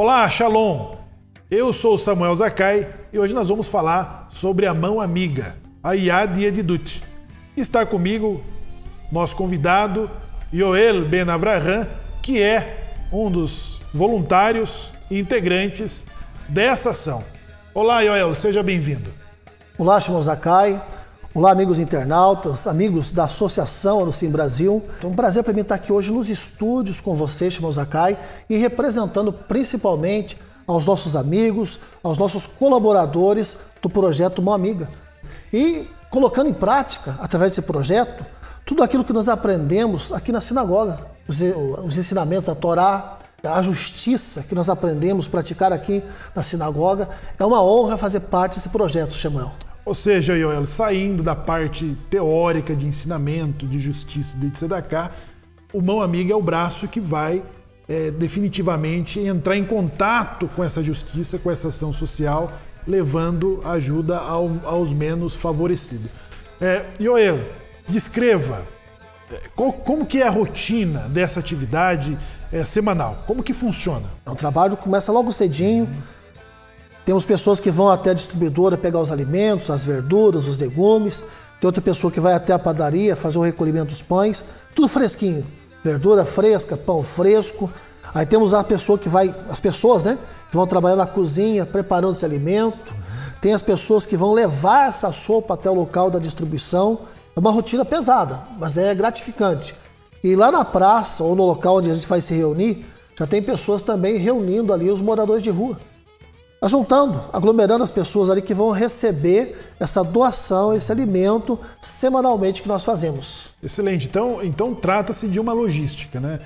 Olá, Shalom! Eu sou Samuel Zakai e hoje nós vamos falar sobre a mão amiga, a Yad Yadidut. Está comigo nosso convidado, Yoel Ben Avraham, que é um dos voluntários e integrantes dessa ação. Olá, Yoel, seja bem-vindo. Olá, Shimon Zakai. Olá, amigos internautas, amigos da Associação Anussim Brasil. É um prazer para mim estar aqui hoje nos estúdios com vocês, Shimon Zakai, e representando principalmente aos nossos amigos, aos nossos colaboradores do projeto Mão Amiga. E colocando em prática, através desse projeto, tudo aquilo que nós aprendemos aqui na sinagoga, os ensinamentos da Torá, a justiça que nós aprendemos a praticar aqui na sinagoga. É uma honra fazer parte desse projeto, Samuel. Ou seja, Yoel, saindo da parte teórica de ensinamento, de justiça de Tzedaká, o Mão Amiga é o braço que vai definitivamente entrar em contato com essa justiça, com essa ação social, levando ajuda aos menos favorecidos. Yoel, descreva como que é a rotina dessa atividade semanal, como que funciona? O trabalho começa logo cedinho. Temos pessoas que vão até a distribuidora pegar os alimentos, as verduras, os legumes. Tem outra pessoa que vai até a padaria fazer o recolhimento dos pães. Tudo fresquinho. Verdura fresca, pão fresco. Aí temos a pessoa que vai, as pessoas, né, que vão trabalhar na cozinha, preparando esse alimento. Tem as pessoas que vão levar essa sopa até o local da distribuição. É uma rotina pesada, mas é gratificante. E lá na praça ou no local onde a gente vai se reunir, já tem pessoas também reunindo ali os moradores de rua. Juntando, aglomerando as pessoas ali que vão receber essa doação, esse alimento semanalmente que nós fazemos. Excelente. Então trata-se de uma logística, né?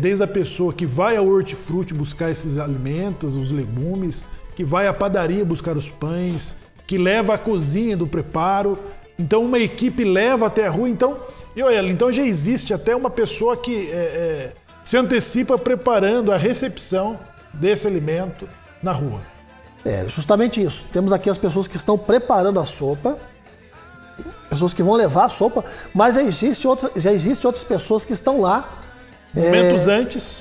Desde a pessoa que vai ao hortifruti buscar esses alimentos, os legumes, que vai à padaria buscar os pães, que leva à cozinha do preparo. Então uma equipe leva até a rua. Então já existe até uma pessoa que se antecipa preparando a recepção desse alimento na rua. É, justamente isso. Temos aqui as pessoas que estão preparando a sopa, pessoas que vão levar a sopa, mas já existe outras pessoas que estão lá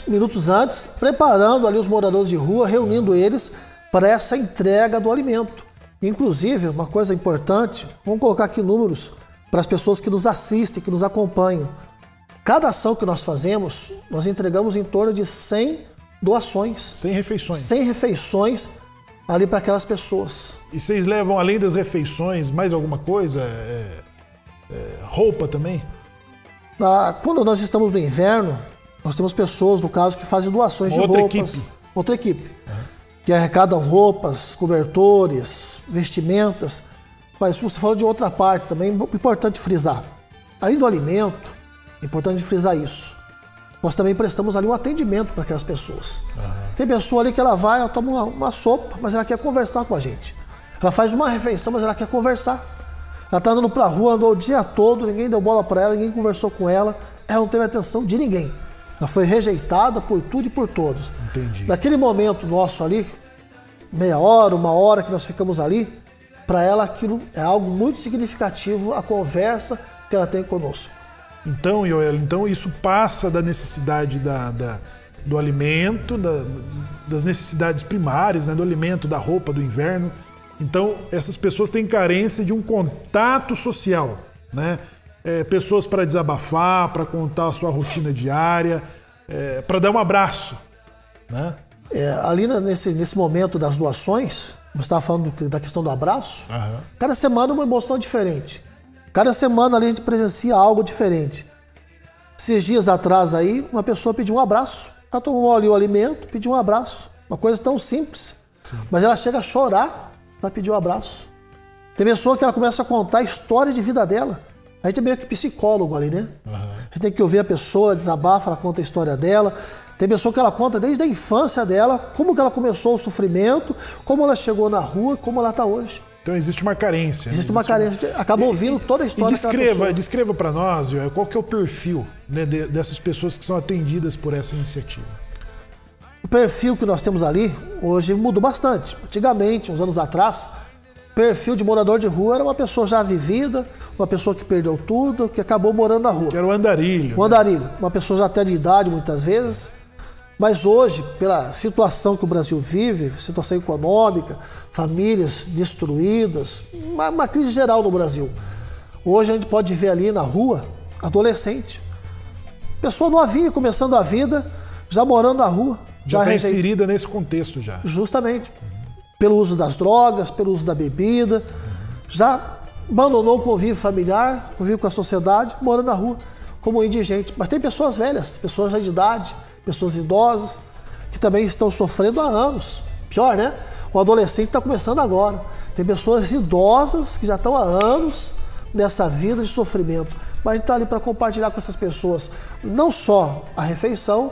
minutos antes, preparando ali os moradores de rua, reunindo eles para essa entrega do alimento. Inclusive, uma coisa importante, vamos colocar aqui números para as pessoas que nos assistem, que nos acompanham. Cada ação que nós fazemos, nós entregamos em torno de 100 doações. 100 refeições. 100 refeições ali para aquelas pessoas. E vocês levam, além das refeições, mais alguma coisa? Roupa também? Quando nós estamos no inverno, nós temos pessoas, no caso, que fazem doações de roupas. Outra equipe. Que arrecadam roupas, cobertores, vestimentas. Mas você falou de outra parte também, importante frisar. Além do alimento, é importante frisar isso. Nós também prestamos ali um atendimento para aquelas pessoas. Uhum. Tem pessoa ali que ela vai, ela toma uma sopa, mas ela quer conversar com a gente. Ela faz uma refeição, mas ela quer conversar. Ela está andando para a rua, andou o dia todo, ninguém deu bola para ela, ninguém conversou com ela, ela não teve atenção de ninguém. Ela foi rejeitada por tudo e por todos. Entendi. Naquele momento nosso ali, meia hora, uma hora que nós ficamos ali, para ela aquilo é algo muito significativo, a conversa que ela tem conosco. Então, Yoel, isso passa da necessidade do alimento, das necessidades primárias, né, do alimento, da roupa, do inverno. Então, essas pessoas têm carência de um contato social, né? Pessoas para desabafar, para contar a sua rotina diária, para dar um abraço, né? Ali nesse momento das doações, você estava falando da questão do abraço, uhum. Cada semana uma emoção diferente. Cada semana ali a gente presencia algo diferente. Esses dias atrás aí, uma pessoa pediu um abraço. Ela tomou ali o alimento, pediu um abraço. Uma coisa tão simples. Sim. Mas ela chega a chorar, ela pediu um abraço. Tem pessoa que ela começa a contar a história de vida dela. A gente é meio que psicólogo ali, né? Uhum. A gente tem que ouvir a pessoa, ela desabafa, ela conta a história dela. Tem pessoa que ela conta desde a infância dela, como que ela começou o sofrimento, como ela chegou na rua, como ela está hoje. Então existe uma carência. Acaba ouvindo toda a história daquela pessoa. Descreva para nós, qual que é o perfil, né, dessas pessoas que são atendidas por essa iniciativa. O perfil que nós temos ali, hoje mudou bastante. Antigamente, uns anos atrás, o perfil de morador de rua era uma pessoa já vivida, uma pessoa que perdeu tudo, que acabou morando na rua. Que era o andarilho. Uma pessoa já até de idade, muitas vezes. Mas hoje, pela situação que o Brasil vive, situação econômica, famílias destruídas, uma crise geral no Brasil. Hoje a gente pode ver ali na rua, adolescente, pessoa novinha, começando a vida, já morando na rua. Já está inserida nesse contexto já. Justamente. Pelo uso das drogas, pelo uso da bebida, já abandonou o convívio familiar, convívio com a sociedade, morando na rua, como indigente. Mas tem pessoas velhas, pessoas já de idade, pessoas idosas, que também estão sofrendo há anos. Pior, né? O adolescente está começando agora. Tem pessoas idosas que já estão há anos nessa vida de sofrimento. Mas a gente está ali para compartilhar com essas pessoas não só a refeição,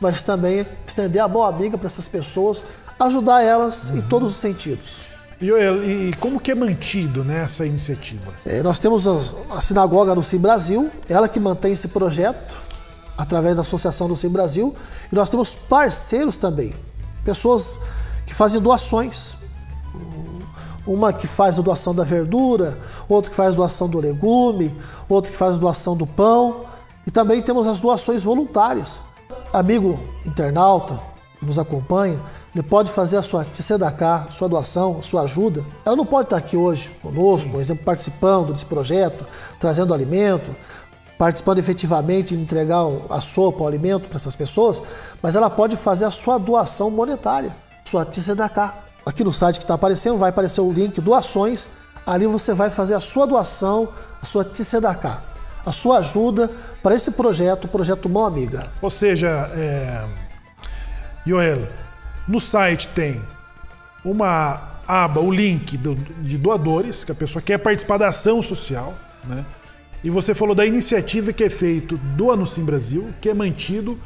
mas também estender a mão amiga para essas pessoas, ajudar elas em todos os sentidos. Yoel, e como que é mantido, né, essa iniciativa? Nós temos a Sinagoga Anussim Brasil, ela que mantém esse projeto, através da Associação Anussim Brasil, e nós temos parceiros também, pessoas que fazem doações. Uma que faz a doação da verdura, outra que faz a doação do legume, outra que faz a doação do pão, e também temos as doações voluntárias. Amigo internauta que nos acompanha, ele pode fazer a sua Tzedaká, sua doação, sua ajuda. Ela não pode estar aqui hoje conosco, por exemplo, participando desse projeto, trazendo alimento, participando efetivamente em entregar a sopa, o alimento para essas pessoas, mas ela pode fazer a sua doação monetária, sua Tzedaká. Aqui no site que está aparecendo, vai aparecer o link doações, ali você vai fazer a sua doação, a sua Tzedaká, a sua ajuda para esse projeto, o Projeto Mão Amiga. Ou seja, Yoel, no site tem uma aba, o link de doadores, que a pessoa quer participar da ação social, né? E você falou da iniciativa que é feita do Anussim Brasil, que é mantido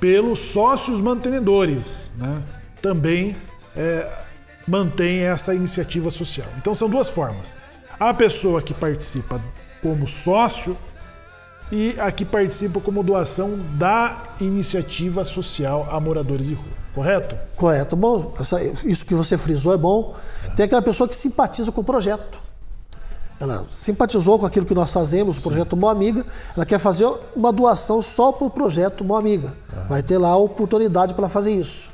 pelos sócios mantenedores, né? Também mantém essa iniciativa social. Então são duas formas. A pessoa que participa como sócio e a que participa como doação da iniciativa social a moradores de rua, correto? Correto. Bom, isso que você frisou é bom. Tem aquela pessoa que simpatiza com o projeto. Ela simpatizou com aquilo que nós fazemos, o projeto Mão Amiga, ela quer fazer uma doação só para o projeto Mão Amiga. Vai ter lá a oportunidade para fazer isso.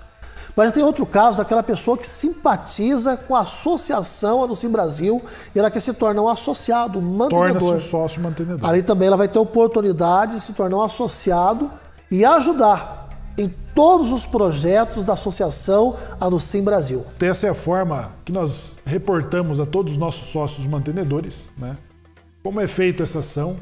Mas tem outro caso daquela pessoa que simpatiza com a Associação Anussim Brasil e ela quer se tornar um associado, um mantenedor. Torna-se um sócio mantenedor. Ali também ela vai ter oportunidade de se tornar um associado e ajudar em todos os projetos da Associação Anussim Brasil. Essa é a forma que nós reportamos a todos os nossos sócios mantenedores, né? Como é feita essa ação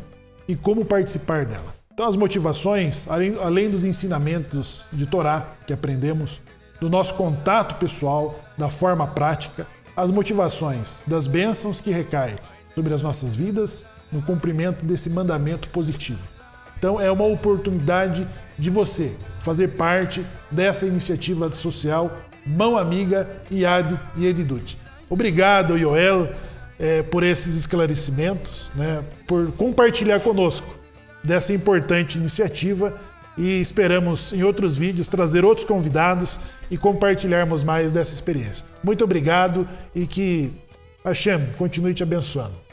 e como participar dela. Então as motivações, além dos ensinamentos de Torá que aprendemos, do nosso contato pessoal, da forma prática, as motivações das bênçãos que recaem sobre as nossas vidas, no cumprimento desse mandamento positivo. Então é uma oportunidade de você fazer parte dessa iniciativa social Mão Amiga Yad Yadidut. Obrigado, Yoel, por esses esclarecimentos, né, por compartilhar conosco dessa importante iniciativa. E esperamos em outros vídeos trazer outros convidados e compartilharmos mais dessa experiência. Muito obrigado e que Hashem continue te abençoando.